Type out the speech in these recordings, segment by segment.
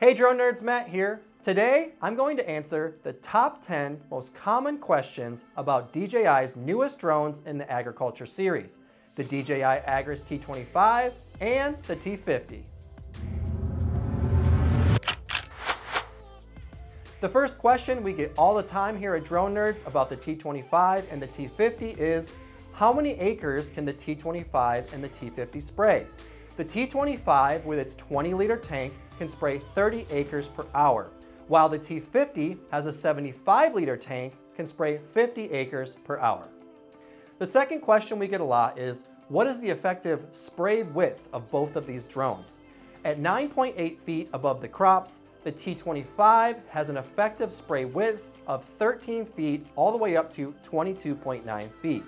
Hey Drone Nerds, Matt here. Today, I'm going to answer the top 10 most common questions about DJI's newest drones in the agriculture series, the DJI Agras T25 and the T50. The first question we get all the time here at Drone Nerds about the T25 and the T50 is, how many acres can the T25 and the T50 spray? The T25 with its 20-liter tank can spray 30 acres per hour, while the T50 has a 75-liter tank can spray 50 acres per hour. The second question we get a lot is, what is the effective spray width of both of these drones? At 9.8 feet above the crops, the T25 has an effective spray width of 13 feet all the way up to 22.9 feet.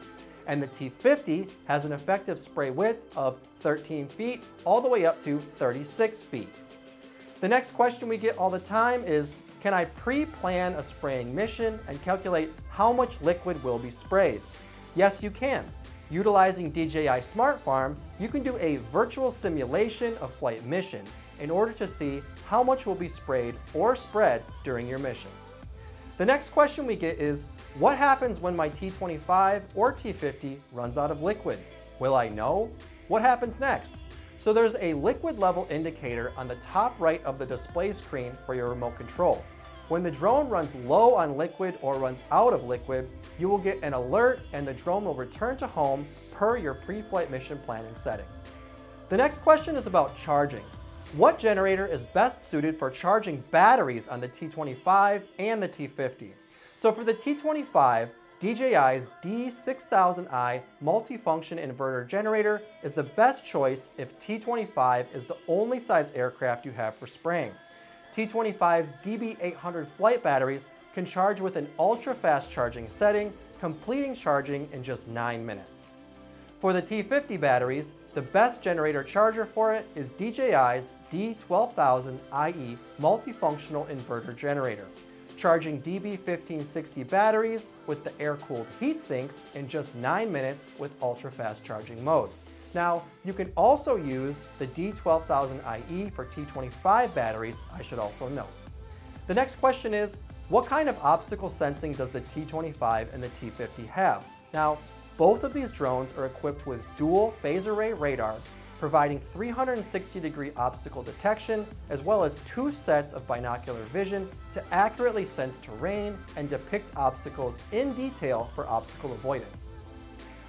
And the T50 has an effective spray width of 13 feet all the way up to 36 feet. The next question we get all the time is, can I pre-plan a spraying mission and calculate how much liquid will be sprayed? Yes, you can. Utilizing DJI Smart Farm, you can do a virtual simulation of flight missions in order to see how much will be sprayed or spread during your mission. The next question we get is, what happens when my T25 or T50 runs out of liquid? Will I know? What happens next? So there's a liquid level indicator on the top right of the display screen for your remote control. When the drone runs low on liquid or runs out of liquid, you will get an alert and the drone will return to home per your pre-flight mission planning settings. The next question is about charging. What generator is best suited for charging batteries on the T25 and the T50? So for the T25, DJI's D6000i multifunction inverter generator is the best choice if T25 is the only size aircraft you have for spraying. T25's DB800 flight batteries can charge with an ultra-fast charging setting, completing charging in just 9 minutes. For the T50 batteries, the best generator charger for it is DJI's D12000iE multifunctional inverter generator. Charging DB1560 batteries with the air-cooled heat sinks in just 9 minutes with ultra-fast charging mode. Now, you can also use the D12000iE for T25 batteries, I should also note. The next question is, what kind of obstacle sensing does the T25 and the T50 have? Now, both of these drones are equipped with dual phase array radar, providing 360-degree obstacle detection, as well as 2 sets of binocular vision to accurately sense terrain and depict obstacles in detail for obstacle avoidance.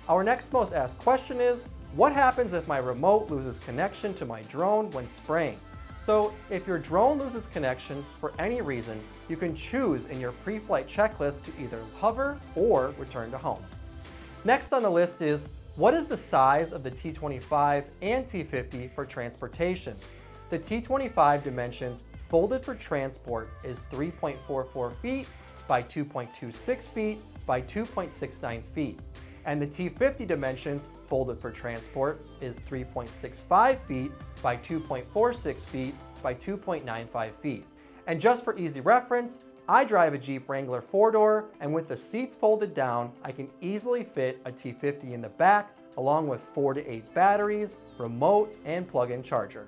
Our next most asked question is, what happens if my remote loses connection to my drone when spraying? So if your drone loses connection for any reason, you can choose in your pre-flight checklist to either hover or return to home. Next on the list is, what is the size of the T25 and T50 for transportation? The T25 dimensions folded for transport is 3.44 feet by 2.26 feet by 2.69 feet. And the T50 dimensions folded for transport is 3.65 feet by 2.46 feet by 2.95 feet. And just for easy reference, I drive a Jeep Wrangler 4-door, and with the seats folded down, I can easily fit a T50 in the back, along with 4 to 8 batteries, remote, and plug-in charger.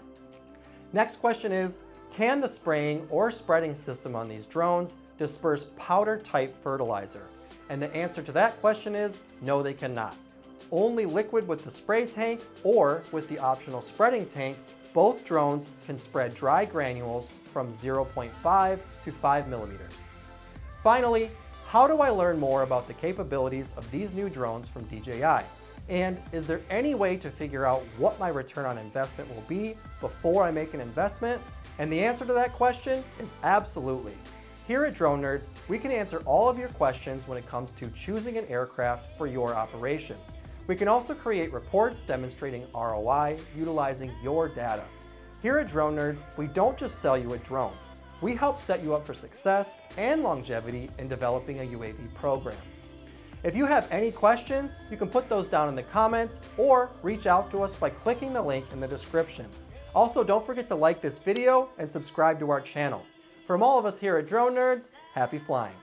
Next question is, can the spraying or spreading system on these drones disperse powder-type fertilizer? And the answer to that question is, no, they cannot. Only liquid with the spray tank or with the optional spreading tank, both drones can spread dry granules from 0.5 to 5 millimeters. Finally, how do I learn more about the capabilities of these new drones from DJI? And is there any way to figure out what my return on investment will be before I make an investment? And the answer to that question is absolutely. Here at Drone Nerds, we can answer all of your questions when it comes to choosing an aircraft for your operation. We can also create reports demonstrating ROI utilizing your data. Here at Drone Nerds, we don't just sell you a drone. We help set you up for success and longevity in developing a UAV program. If you have any questions, you can put those down in the comments or reach out to us by clicking the link in the description. Also, don't forget to like this video and subscribe to our channel. From all of us here at Drone Nerds, happy flying.